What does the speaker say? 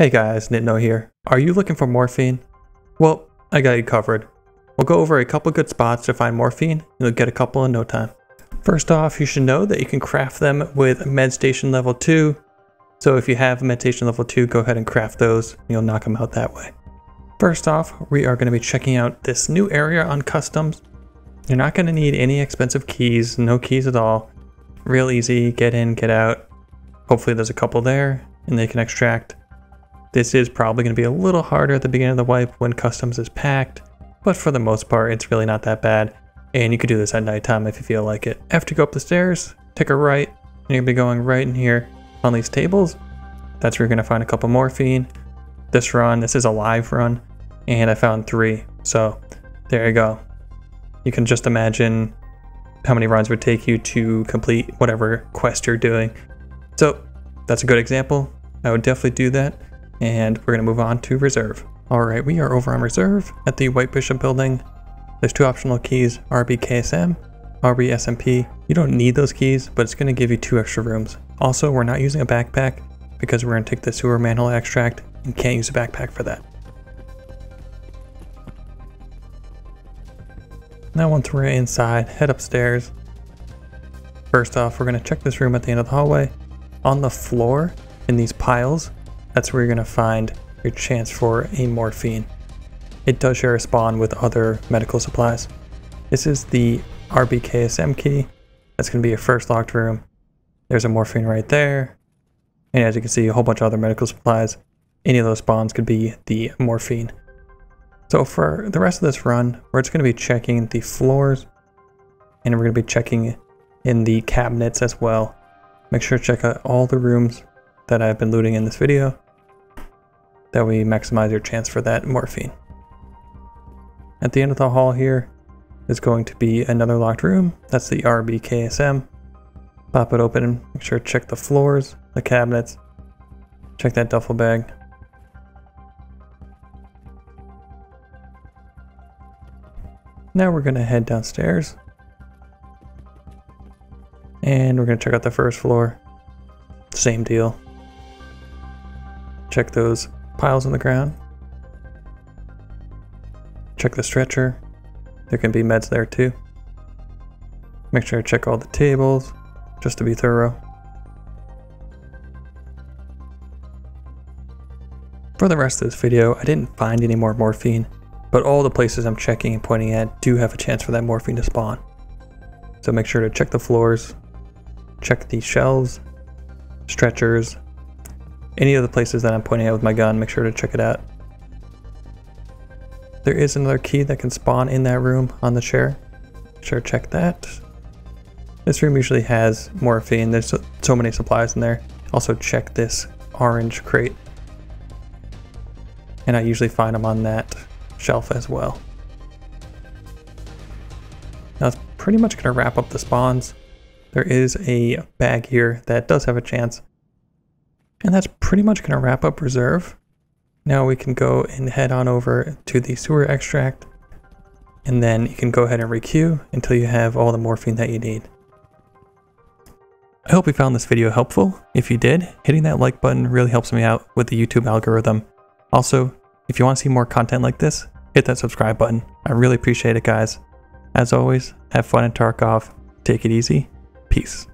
Hey guys, Nitno here. Are you looking for morphine? Well, I got you covered. We'll go over a couple good spots to find morphine, and you'll get a couple in no time. First off, you should know that you can craft them with med station level 2. So if you have med station level 2, go ahead and craft those, and you'll knock them out that way. First off, we are going to be checking out this new area on customs. You're not going to need any expensive keys, no keys at all. Real easy, get in, get out. Hopefully there's a couple there, and they can extract. This is probably going to be a little harder at the beginning of the wipe when customs is packed, but for the most part it's really not that bad, and you could do this at nighttime if you feel like it. After you go up the stairs, take a right, and you're going to be going right in here on these tables. That's where you're going to find a couple morphine. This run, this is a live run, and I found 3, so there you go. You can just imagine how many runs would take you to complete whatever quest you're doing. So that's a good example. I would definitely do that. And we're gonna move on to reserve. All right, we are over on reserve at the White Bishop building. There's 2 optional keys, RBKSM, RBSMP. You don't need those keys, but it's gonna give you 2 extra rooms. Also, we're not using a backpack because we're gonna take the sewer manhole extract and can't use a backpack for that. Now once we're inside, head upstairs. First off, we're gonna check this room at the end of the hallway. On the floor, in these piles, that's where you're going to find your chance for a morphine. It does share a spawn with other medical supplies. This is the RBKSM key. That's going to be your first locked room. There's a morphine right there. And as you can see, a whole bunch of other medical supplies. Any of those spawns could be the morphine. So for the rest of this run, we're just going to be checking the floors. And we're going to be checking in the cabinets as well. Make sure to check out all the rooms that I've been looting in this video. That we maximize your chance for that morphine. At the end of the hall here is going to be another locked room. That's the RBKSM. Pop it open, make sure to check the floors, the cabinets, check that duffel bag. Now we're gonna head downstairs. And we're gonna check out the first floor. Same deal. Check those piles on the ground. Check the stretcher. There can be meds there too. Make sure to check all the tables, just to be thorough. For the rest of this video, I didn't find any more morphine, but all the places I'm checking and pointing at do have a chance for that morphine to spawn. So make sure to check the floors, check the shelves, stretchers, any of the places that I'm pointing out with my gun, make sure to check it out. There is another key that can spawn in that room on the chair. Make sure to check that. This room usually has morphine. There's so many supplies in there. Also check this orange crate. And I usually find them on that shelf as well. Now it's pretty much going to wrap up the spawns. There is a bag here that does have a chance. And that's pretty much going to wrap up reserve. Now we can go and head on over to the sewer extract. And then you can go ahead and requeue until you have all the morphine that you need. I hope you found this video helpful. If you did, hitting that like button really helps me out with the YouTube algorithm. Also, if you want to see more content like this, hit that subscribe button. I really appreciate it, guys. As always, have fun in Tarkov. Take it easy. Peace.